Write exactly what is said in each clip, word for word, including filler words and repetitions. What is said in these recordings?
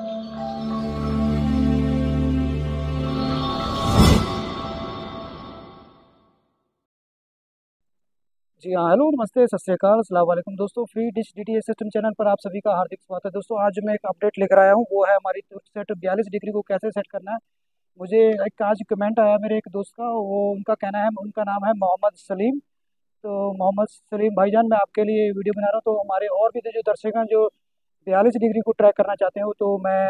जी हाँ, हेलो, नमस्ते, सत श्री अकाल, अस्सलाम वालेकुम दोस्तों। Free dish DTH system channel पर आप सभी का हार्दिक स्वागत है। दोस्तों आज मैं एक अपडेट लेकर आया हूँ, वो है हमारी तुर्कसेट बयालीस डिग्री को कैसे सेट करना है। मुझे एक आज कमेंट आया मेरे एक दोस्त का, वो उनका कहना है, उनका नाम है मोहम्मद सलीम। तो मोहम्मद सलीम भाईजान, मैं आपके लिए वीडियो बना रहा हूँ, तो हमारे और भी जो दर्शक हैं जो बयालीस डिग्री को ट्रैक करना चाहते हो, तो मैं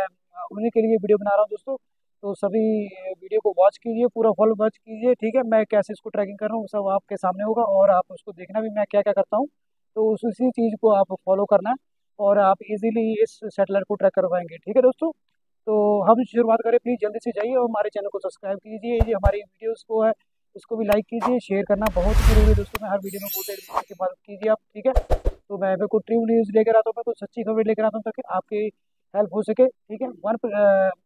उन्हीं के लिए वीडियो बना रहा हूँ दोस्तों। तो सभी वीडियो को वॉच कीजिए, पूरा फुल वॉच कीजिए, ठीक है। मैं कैसे इसको ट्रैकिंग कर रहा हूँ सब आपके सामने होगा, और आप उसको देखना भी मैं क्या क्या करता हूँ, तो उस उसी चीज़ को आप फॉलो करना है और आप इजीली इस सेटेलाइट को ट्रैक कर पाएंगे, ठीक है दोस्तों। तो हम शुरुआत करें, प्लीज़ जल्दी से जाइए और हमारे चैनल को सब्सक्राइब कीजिए, ये हमारी वीडियोज़ को है उसको भी लाइक कीजिए, शेयर करना बहुत जरूरी है दोस्तों। मैं हर वीडियो में बोलते हैं की बात कीजिए आप, ठीक है। तो मैं बिल्कुल ट्रू न्यूज़ लेकर आता हूँ, मैं कुछ अच्छी खबर लेकर आता हूँ ताकि आपकी हेल्प हो सके, ठीक है। वन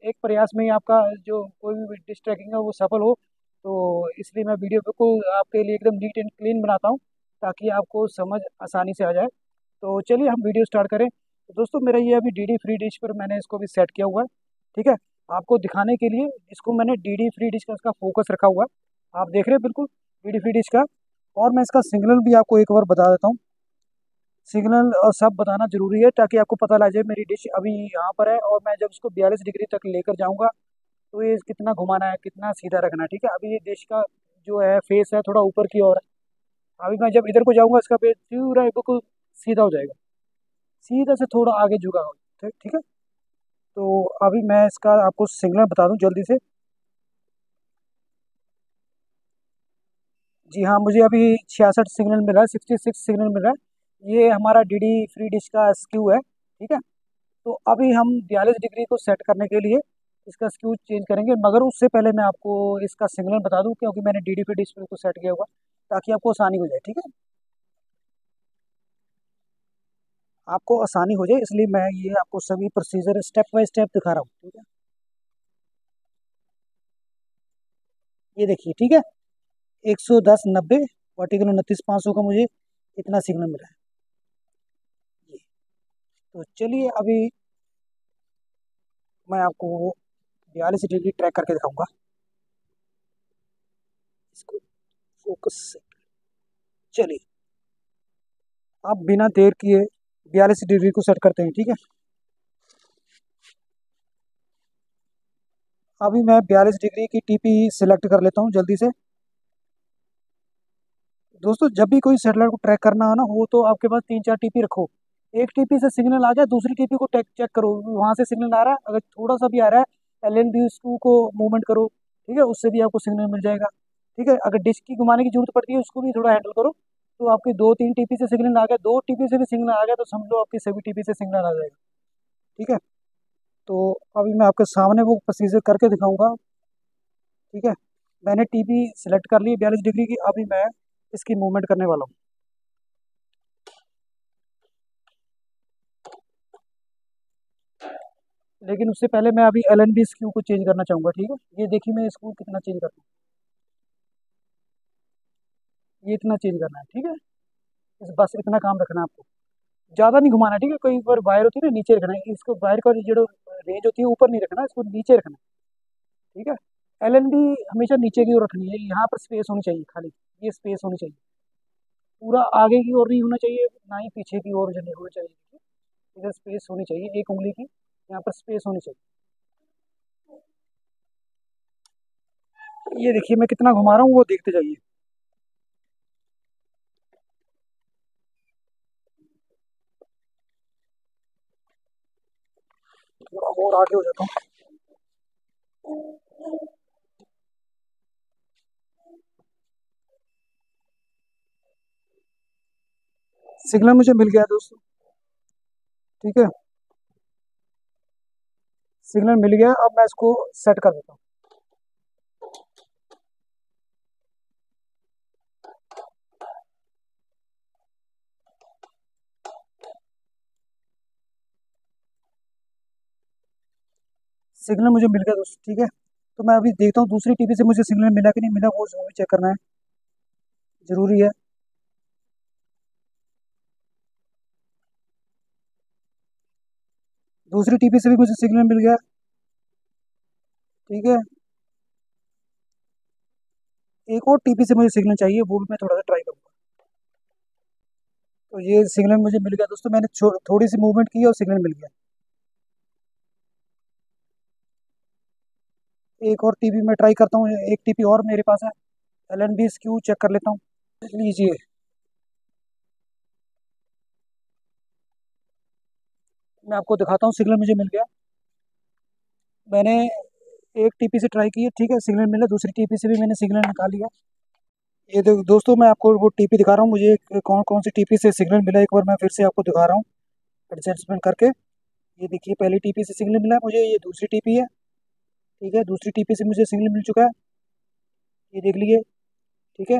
एक प्रयास में ही आपका जो कोई भी डिश ट्रैकिंग है वो सफल हो, तो इसलिए मैं वीडियो बिल्कुल आपके लिए एकदम नीट एंड क्लीन बनाता हूँ ताकि आपको समझ आसानी से आ जाए। तो चलिए हम वीडियो स्टार्ट करें। तो दोस्तों मेरा ये अभी डी डी फ्री डिश पर मैंने इसको अभी सेट किया हुआ है, ठीक है, आपको दिखाने के लिए। इसको मैंने डी डी फ्री डिश का इसका फोकस रखा हुआ है, आप देख रहे हैं बिल्कुल डी डी फ्री डिश का। और मैं इसका सिग्नल भी आपको एक बार बता देता हूँ, सिग्नल और सब बताना ज़रूरी है ताकि आपको पता लग जाए मेरी डिश अभी यहाँ पर है, और मैं जब इसको बयालीस डिग्री तक लेकर जाऊँगा तो ये कितना घुमाना है, कितना सीधा रखना है, ठीक है। अभी ये डिश का जो है फेस है थोड़ा ऊपर की ओर है, अभी मैं जब इधर को जाऊँगा इसका फेस पूरा बिल्कुल सीधा हो जाएगा, सीधा से थोड़ा आगे झुका हो, ठीक ठीक है। तो अभी मैं इसका आपको सिग्नल बता दूँ जल्दी से। जी हाँ, मुझे अभी छियासठ सिग्नल मिला है, सिक्सटी सिक्स सिग्नल मिला है। ये हमारा डी डी फ्री डिश का स्क्यू है, ठीक है। तो अभी हम बयालीस डिग्री को सेट करने के लिए इसका स्क्यू चेंज करेंगे, मगर उससे पहले मैं आपको इसका सिग्नल बता दूं क्योंकि मैंने डी डी फ्री डिश को सेट किया हुआ ताकि आपको आसानी हो जाए, ठीक है, आपको आसानी हो जाए, इसलिए मैं ये आपको सभी प्रोसीजर स्टेप बाई स्टेप दिखा रहा हूँ, ठीक है। ये देखिए, ठीक है, एक सौ दस नब्बे वर्टिकल उनतीस पाँच सौ का मुझे इतना सिग्नल मिला है। तो चलिए अभी मैं आपको बयालीस डिग्री ट्रैक करके दिखाऊंगा इसको फोकस से। चलिए आप बिना देर किए बयालीस डिग्री को सेट करते हैं, ठीक है। अभी मैं बयालीस डिग्री की टीपी सिलेक्ट कर लेता हूं जल्दी से। दोस्तों जब भी कोई सेटेलाइट को ट्रैक करना हो ना हो, तो आपके पास तीन चार टीपी रखो, एक टीपी से सिग्नल आ जाए, दूसरी टीपी को टेक चेक करो, वहाँ से सिग्नल आ रहा है, अगर थोड़ा सा भी आ रहा है एल एन बी उसको को मूवमेंट करो, ठीक है, उससे भी आपको सिग्नल मिल जाएगा, ठीक है। अगर डिश की घुमाने की जरूरत पड़ती है उसको भी थोड़ा हैंडल करो, तो आपकी दो तीन टीपी से सिग्नल आ गया, दो टीपी से भी सिग्नल आ गया, तो समझ लो आपकी सभी टीपी से सिग्नल आ जाएगा, ठीक है। तो अभी मैं आपके सामने वो प्रोसीजर करके दिखाऊँगा, ठीक है। मैंने टीपी सेलेक्ट कर ली बयालीस डिग्री की, अभी मैं इसकी मूवमेंट करने वाला हूँ। लेकिन उससे पहले मैं अभी एल एन बी स्क्यू को चेंज करना चाहूँगा, ठीक है। ये देखिए मैं इसको कितना चेंज करता हूँ, ये इतना चेंज करना है, ठीक है, इस बस इतना काम रखना है आपको, ज़्यादा नहीं घुमाना, ठीक है। कई बार वायर होती है ना नीचे रखना है, इसको वायर का जो रेंज होती है ऊपर नहीं रखना, इसको नीचे रखना है, ठीक है। एल एन बी हमेशा नीचे की ओर रखनी है, यहाँ पर स्पेस होनी चाहिए, खाली ये स्पेस होनी चाहिए, पूरा आगे की ओर नहीं होना चाहिए, ना ही पीछे की ओर जो नहीं होना चाहिए, इधर स्पेस होनी चाहिए, एक उंगली की यहाँ पर स्पेस होनी चाहिए। ये देखिए मैं कितना घुमा रहा हूँ वो देखते जाइए। थोड़ा और आगे हो जाता हूँ, सिग्नल मुझे मिल गया दोस्तों, ठीक है, सिग्नल मिल गया। अब मैं इसको सेट कर देता हूँ, सिग्नल मुझे मिल गया दोस्तों, ठीक है। तो मैं अभी देखता हूँ दूसरी टीवी से मुझे सिग्नल मिला कि नहीं मिला, वो जरूर चेक करना है, ज़रूरी है। दूसरी टीपी से भी मुझे सिग्नल मिल गया, ठीक है। एक और टीपी से मुझे सिग्नल चाहिए, वो भी मैं थोड़ा सा ट्राई करूँगा। तो ये सिग्नल मुझे मिल गया दोस्तों, मैंने थोड़ी सी मूवमेंट की और सिग्नल मिल गया। एक और टीपी मैं ट्राई करता हूँ, एक टीपी और मेरे पास है, L N B skew check कर लेता हूँ। लीजिए मैं आपको दिखाता हूँ, सिग्नल मुझे मिल गया। मैंने एक टीपी से ट्राई की, ठीक है, सिग्नल मिला। दूसरी टीपी से भी मैंने सिग्नल निकाल लिया। ये देखो दोस्तों, मैं आपको वो टीपी दिखा रहा हूँ, मुझे कौन कौन सी टीपी से सिग्नल मिला एक बार मैं फिर से आपको दिखा रहा हूँ एडजस्टमेंट करके। ये देखिए, पहली टीपी से सिग्नल मिला मुझे, ये दूसरी टीपी है, ठीक है। दूसरी टीपी से मुझे सिग्नल मिल चुका है, ये देख लीजिए, ठीक है।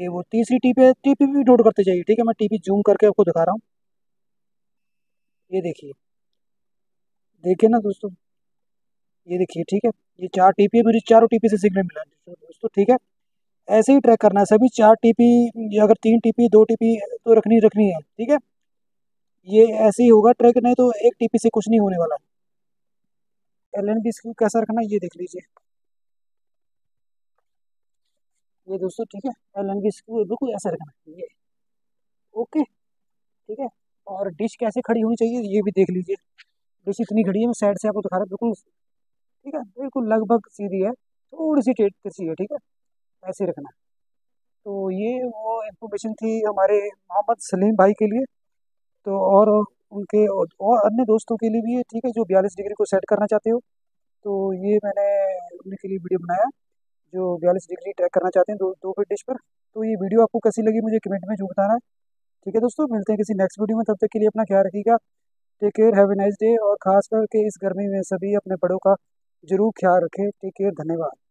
ये वो तीसरी टीपी है, टीपी भी नोट करते जाइए, ठीक है। मैं टीपी जूम करके आपको दिखा रहा हूँ, ये देखिए, देखिए ना दोस्तों, ये देखिए, ठीक है। ये चार टीपी है, मुझे चारों टीपी से सिग्नल मिला दोस्तों, ठीक है। ऐसे ही ट्रैक करना है सभी चार टीपी, अगर तीन टीपी दो टीपी तो रखनी रखनी है, ठीक है। ये ऐसे ही होगा ट्रैक, नहीं तो एक टीपी से कुछ नहीं होने वाला है। एल एन बी इसको कैसा रखना है ये देख लीजिए, ये दोस्तों, ठीक है। एल एन बी इसको बिल्कुल ऐसा रखना है, ये ओके, ठीक है। और डिश कैसे खड़ी होनी चाहिए ये भी देख लीजिए। डिश इतनी खड़ी है, मैं साइड से आपको दिखा रहा हूँ, बिल्कुल, ठीक है, बिल्कुल लगभग सीधी है, थोड़ी सी टेढ़ी टेढ़ी है, ठीक है, ऐसे रखना। तो ये वो इन्फॉर्मेशन थी हमारे मोहम्मद सलीम भाई के लिए, तो और उनके और, और अन्य दोस्तों के लिए भी है, ठीक है, जो बयालीस डिग्री को सेट करना चाहते हो। तो ये मैंने उनके लिए वीडियो बनाया जो बयालीस डिग्री ट्रैक करना चाहते हैं दो दो फिट डिश पर। तो ये वीडियो आपको कैसी लगी मुझे कमेंट में जो बताना है, ठीक है दोस्तों। मिलते हैं किसी नेक्स्ट वीडियो में, तब तक के लिए अपना ख्याल रखिएगा। Take care, have a nice day. और ख़ास करके इस गर्मी में सभी अपने बड़ों का जरूर ख्याल रखें। टेक केयर, धन्यवाद।